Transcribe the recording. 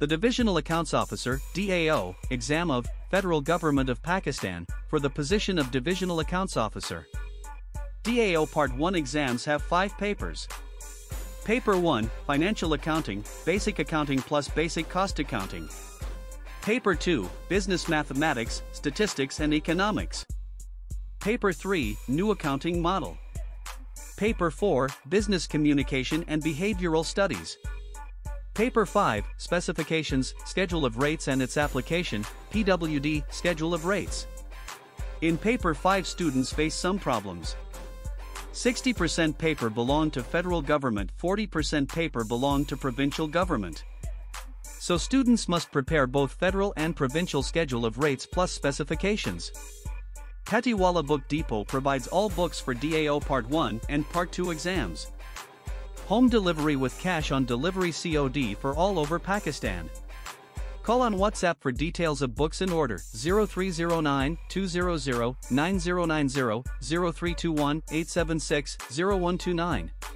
The Divisional Accounts Officer (DAO) exam of Federal Government of Pakistan for the position of Divisional Accounts Officer. DAO Part 1 exams have 5 papers. Paper 1, Financial Accounting, Basic Accounting plus Basic Cost Accounting. Paper 2, Business Mathematics, Statistics and Economics. Paper 3, New Accounting Model. Paper 4, Business Communication and Behavioral Studies. Paper 5, Specifications, Schedule of Rates and its Application, P.W.D., Schedule of Rates. In Paper 5, students face some problems. 60% paper belonged to federal government, 40% paper belonged to provincial government. So students must prepare both federal and provincial schedule of rates plus specifications. Petiwala Book Depot provides all books for DAO Part 1 and Part 2 exams. Home delivery with cash on delivery COD for all over Pakistan. Call on WhatsApp for details of books in order 0309-200-9090-0321-876-0129.